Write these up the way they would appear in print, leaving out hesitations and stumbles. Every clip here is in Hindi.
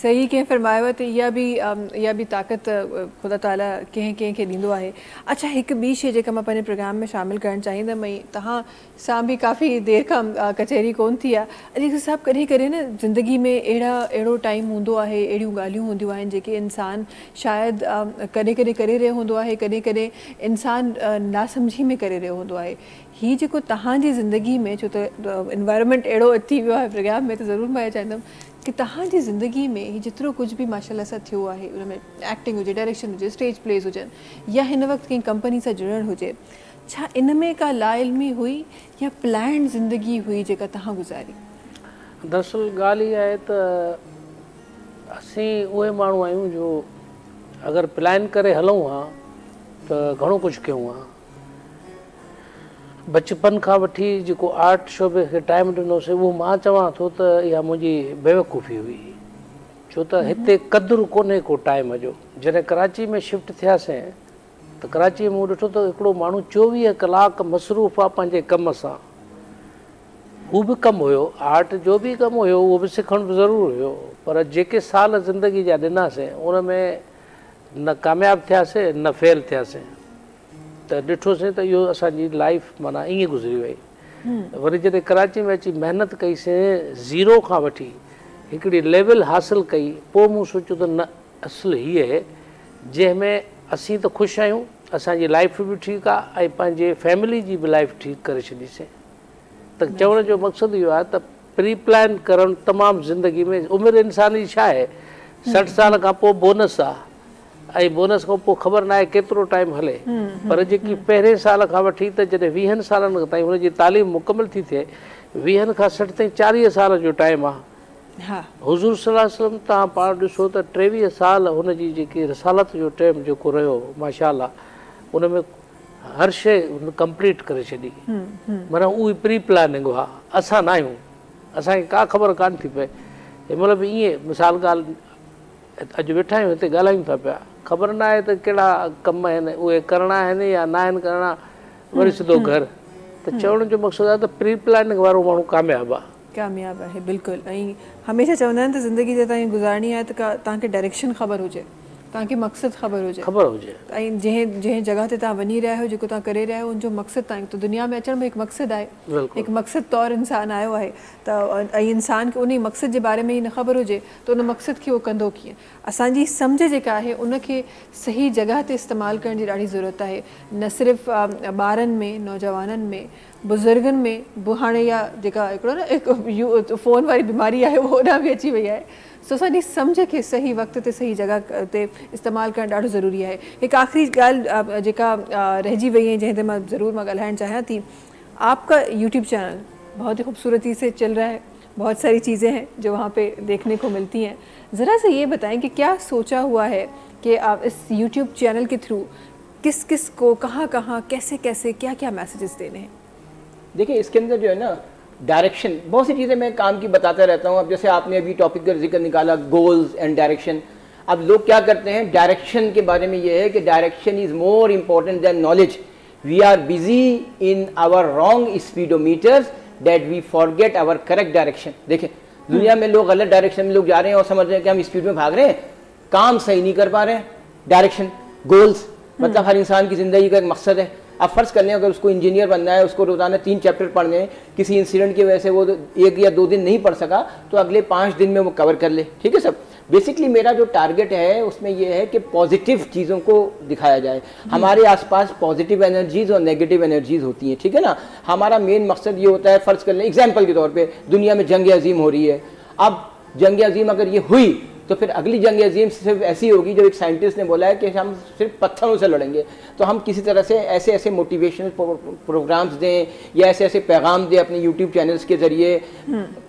सही कंहिं फरमायो त इहा बि ताक़त ख़ुदा ताला कंहिं कंहिंखे ॾींदो आहे। अच्छा, हिकु ॿी शइ जेका मां पंहिंजे प्रोग्राम में शामिलु करणु चाहींदमि, तव्हां सां बि काफ़ी देरि खां कचहरी कोन थी आहे। अॼु सभु कॾहिं कॾहिं न ज़िंदगी में अहिड़ो टाइम हूंदो आहे, अहिड़ियूं ॻाल्हियूं हूंदियूं आहिनि जेके इंसान शायदि कॾहिं कॾहिं करे रहियो हूंदो आहे, कॾहिं कॾहिं इंसान नासमझी में करे रहियो हूंदो आहे। हीअ जेको तव्हांजी ज़िंदगी में, छो त इन्वायरमेंट अहिड़ो अची वियो आहे प्रोग्राम में, त ज़रूरु मां इहो चाहींदमि कि तव्हांजी ज़िंदगी में ही जितरो कुछ भी माशाल्लाह सां थियो आहे, उन में एक्टिंग हुजे, डायरेक्शन हुजे, स्टेज प्लेस हुजनि या हिन वक़्तु कंहिं कंपनी सां जुड़णु हुजे, छा इन में का लाइलमी हुई या प्लान ज़िंदगी हुई जेका तव्हां गुज़ारी? दरअसल ॻाल्हि इहा आहे त असीं उहे माण्हू आहियूं जो अगरि प्लान करे हलूं हा त घणो कुझु कयूं हा। बचपन खां वठी जेको आर्ट शोबे खे टाइम ॾिनोसीं, उहो मां चवां थो त इहा मुंहिंजी बेवकूफ़ी हुई, छो त हिते क़दुरु कोन्हे को टाइम जो। जॾहिं कराची में शिफ्ट थियासीं त कराची में मूं ॾिठो त हिकिड़ो माण्हू 24 कलाक मसरूफ़ आहे पंहिंजे कम सां। हू बि कमु हुयो, आर्ट जो बि कमु हुयो, उहो बि सिखण बि ज़रूरु हुयो, पर जेके साल ज़िंदगी जा ॾिनासीं उन में न कामयाबु थियासीं न फेल थियासीं। त ॾिठोसीं त इहो असांजी लाइफ माना ईअं गुज़री वई। वरी जॾहिं कराची में अची महिनत कईसीं, ज़ीरो खां वठी हिकिड़ी लेवल हासिलु कई, पोइ मूं सोचियो त न, असुलु हीअ आहे जंहिंमें असीं त ख़ुशि आहियूं, असांजी लाइफ बि ठीकु आहे ऐं पंहिंजे फैमिली जी बि लाइफ ठीकु करे छॾीसीं। त चवण जो मक़सदु इहो आहे त प्री प्लान करणु तमामु ज़िंदगी में, उमिरि इंसान जी छा आहे, 60 साल खां पोइ बोनस आहे ऐं बोनस खां पोइ ख़बर न आहे केतिरो टाइम हले, पर जेकी पहिरें साल खां वठी त जॾहिं 20 सालनि ताईं हुनजी तालीम मुकमल थी थिए, 20 खां 60 ताईं 40 साल जो टाइम आहे। हा, हुज़ूर सल्लल्लाहु अलैहि वसल्लम, तव्हां पाण ॾिसो त 23 साल हुनजी जेकी रिसालत जो टाइम जेको रहियो, माशाल्लाह उन में हर शइ कंप्लीट करे छॾी। माना उहा प्री प्लानिंग हुआ, असां न आहियूं, असांखे का ख़बर कान थी पए। मतिलबु ईअं मिसाल ॻाल्हि, अॼु वेठा आहियूं हिते ॻाल्हायूं था पिया, ख़बर न आहे त कहिड़ा कम आहिनि, उहे करणा आहिनि या न आहिनि करणा, वरी सिधो घर। त चवण जो मक़सदु आहे त प्री प्लानिंग वारो माण्हू कामयाबु आहे, कामयाबु आहे बिल्कुलु। ऐं हमेशह चवंदा आहिनि त ज़िंदगी जे तव्हांजी गुज़ारणी आहे त तव्हांखे डायरेक्शन ख़बर हुजे, तव्हांखे मक़सदु ख़बर हुजे ऐं जंहिं जॻह ते तव्हां वञी रहिया आहियो, जेको तव्हां करे रहिया आहियो, उनजो मक़सदु तव्हां, त दुनिया में अचण में हिकु मक़सदु आहे, हिकु मक़सदु तौरु इंसानु आयो आहे। त ऐं इंसान खे उन मक़सद जे बारे में ई न ख़बर हुजे त उन मक़सद खे उहो कंदो कीअं। असांजी सम्झ जेका आहे उनखे सही जॻह ते इस्तेमालु करण जी ॾाढी ज़रूरत आहे, न सिर्फ़ु ॿारनि में, नौजवाननि में, बुज़ुर्गनि में बि। हाणे इहा जेका हिकिड़ो न फ़ोन वारी बीमारी आहे, उहो होॾां बि अची वई आहे। सो असांजी सम्झ खे सही वक़्त ते सही जॻह ते इस्तेमालु करणु ॾाढो ज़रूरी आहे। हिकु आख़िरी ॻाल्हि जेका रहिजी वई आहे, जंहिं ते मां ज़रूरु ॻाल्हाइणु चाहियां थी, आपका यूट्यूब चैनल बहुत ही खूबसूरती से चल रहा है, बहुत सारी चीज़ें हैं जो वहाँ पे देखने को मिलती हैं। ज़रा से ये बताएं कि क्या सोचा हुआ है कि आप इस यूट्यूब चैनल के थ्रू किस किस को, कहाँ कहाँ, कैसे कैसे, क्या क्या मैसेजेस देने हैं? देखिए, इसके अंदर जो है ना डायरेक्शन, बहुत सी चीज़ें मैं काम की बताता रहता हूँ। अब जैसे आपने अभी टॉपिक का जिक्र निकाला, गोल्स एंड डायरेक्शन। अब लोग क्या करते हैं, डायरेक्शन के बारे में ये है कि direction is more important than knowledge. We are busy in our wrong speedometers that we forget our correct direction. देखें, दुनिया में लोग गलत डायरेक्शन में लोग जा रहे हैं और समझ रहे हैं कि हम स्पीड में भाग रहे हैं, काम सही नहीं कर पा रहे हैं। डायरेक्शन, गोल्स, मतलब हर इंसान की ज़िंदगी का एक मकसद है। अब फ़र्ज़ कर लें अगर उसको इंजीनियर बनना है, उसको रोज़ाना 3 चैप्टर पढ़ने हैं, किसी इंसिडेंट की वजह से वो 1 या 2 दिन नहीं पढ़ सका तो अगले 5 दिन में वो कवर कर ले। ठीक है सब। बेसिकली मेरा जो टारगेट है उसमें ये है कि पॉजिटिव चीज़ों को दिखाया जाए। हमारे आसपास पॉजिटिव एनर्जीज़ और नेगेटिव एनर्जीज़ होती हैं, ठीक है ना। हमारा मेन मकसद ये होता है, फ़र्ज़ कर लें एग्जाम्पल के तौर पर दुनिया में जंग अजीम हो रही है। अब जंग अजीम अगर ये हुई तो फिर अगली जंग अजीम सिर्फ ऐसी होगी जो एक साइंटिस्ट ने बोला है कि हम सिर्फ पत्थरों से लड़ेंगे। तो हम किसी तरह से ऐसे ऐसे मोटिवेशनल प्रोग्राम्स दें या ऐसे ऐसे पैगाम दें अपने यूट्यूब चैनल्स के ज़रिए,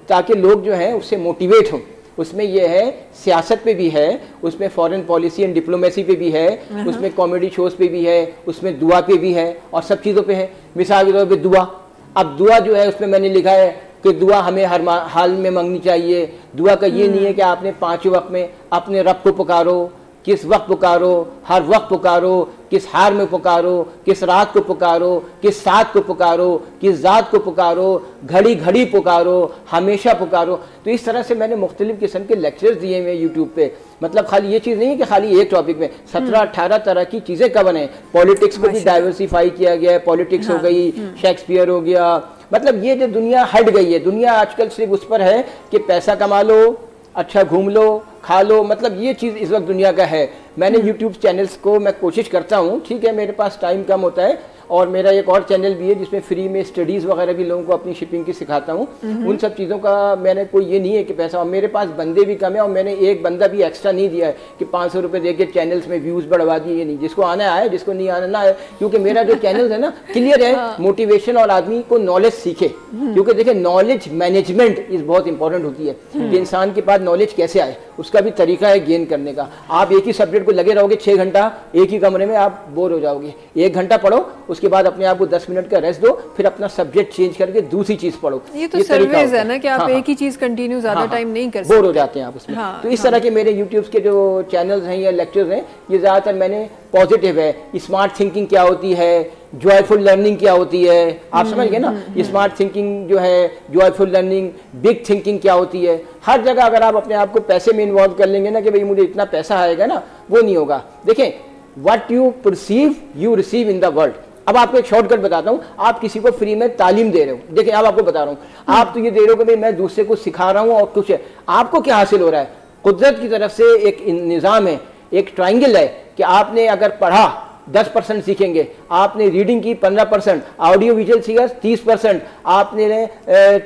ताकि लोग जो हैं उससे मोटिवेट हों। उसमें यह है, सियासत पे भी है, उसमें फॉरेन पॉलिसी एंड डिप्लोमेसी पे भी है, उसमें कॉमेडी शोज़ पे भी है, उसमें दुआ पे भी है और सब चीज़ों पर है। मिसाल के तौर पर दुआ, अब दुआ जो है उसमें मैंने लिखा है कि दुआ हमें हर हाल में मांगनी चाहिए। दुआ का ये नहीं है कि आपने 5 वक्त में अपने रब को पुकारो, किस वक्त पुकारो, हर वक्त पुकारो, किस हार में पुकारो, किस रात को पुकारो, किस साथ को पुकारो, किस ज़ात को पुकारो, घड़ी घड़ी पुकारो, हमेशा पुकारो। तो इस तरह से मैंने मुख्तलिफ़ किस्म के लेक्चर्स दिए हुए यूट्यूब पे। मतलब खाली ये चीज़ नहीं है कि खाली एक टॉपिक में 17-18 तरह की चीज़ें कवर हैं। पॉलिटिक्स को भी डाइवर्सिफाई किया गया है, पॉलिटिक्स हो गई, शेक्सपियर हो गया। मतलब ये जो दुनिया हट गई है, दुनिया आजकल सिर्फ उस पर है कि पैसा कमा लो, अच्छा घूम लो, खा लो। मतलब ये चीज़ इस वक्त दुनिया का है। मैंने YouTube चैनल्स को मैं कोशिश करता हूँ, ठीक है मेरे पास टाइम कम होता है, और मेरा एक और चैनल भी है जिसमें फ्री में स्टडीज़ वगैरह भी लोगों को अपनी शिपिंग की सिखाता हूँ। उन सब चीज़ों का मैंने कोई ये नहीं है कि पैसा, और मेरे पास बंदे भी कम है, और मैंने एक बंदा भी एक्स्ट्रा नहीं दिया है कि 500 रुपये दे के चैनल्स में व्यूज़ बढ़वा दिए। ये नहीं, जिसको आना आए, जिसको नहीं आना ना आए, क्योंकि मेरा जो चैनल है ना क्लियर है, मोटिवेशन और आदमी को नॉलेज सीखे। क्योंकि देखिए नॉलेज मैनेजमेंट इस बहुत इंपॉर्टेंट होती है कि इंसान के पास नॉलेज कैसे आए, उसका भी तरीका है गेन करने का। आप एक ही सब्जेक्ट को लगे रहोगे 6 घंटा एक ही कमरे में, आप बोर हो जाओगे। 1 घंटा पढ़ो, उसके बाद अपने आप को 10 मिनट का रेस्ट दो, फिर अपना सब्जेक्ट चेंज करके दूसरी चीज पढ़ो। ये तो सर्विस है ना कि आप एक ही चीज कंटिन्यू ज्यादा टाइम नहीं कर सकते, बोर हो जाते हैं आप उसमें। तो इस तरह के मेरे यूट्यूब के जो चैनल्स हैं या लेक्चर्स हैं, ये ज्यादातर मैंने पॉजिटिव है, स्मार्ट थिंकिंग क्या होती है, जॉयफुल लर्निंग क्या होती है, आप समझ गए ना, स्मार्ट थिंकिंग जो है, जॉयफुल लर्निंग, बिग थिंकिंग क्या होती है। हर जगह अगर आप अपने आप को पैसे में इन्वॉल्व कर लेंगे ना कि भाई मुझे इतना पैसा आएगा ना, वो नहीं होगा। देखें, what you perceive you receive in the world. अब आपको एक शॉर्टकट बताता हूँ, आप किसी को फ्री में तालीम दे रहे हो, देखिए अब आपको बता रहा हूँ, आप तो ये दे रहे हो कि भाई मैं दूसरे को सिखा रहा हूँ और कुछ है, आपको क्या हासिल हो रहा है? कुदरत की तरफ से एक निज़ाम है, एक ट्राइंगल है कि आपने अगर पढ़ा 10% सीखेंगे, आपने रीडिंग की 15%, ऑडियो विजुअल सीखा 30%, आपने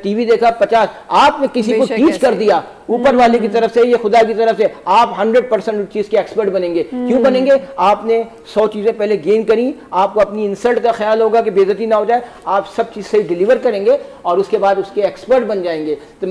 टीवी देखा 50, आपने किसी को टीच कर दिया। ऊपर वाले की तरफ से, ये खुदा की तरफ से, आप 100% उस चीज़ के एक्सपर्ट बनेंगे। क्यों बनेंगे? आपने 100 चीज़ें पहले गेन करी, आपको अपनी इंसल्ट का ख्याल होगा कि बेइज्जती ना हो जाए, आप सब चीज़ से डिलीवर करेंगे और उसके बाद उसके एक्सपर्ट बन जाएंगे। तो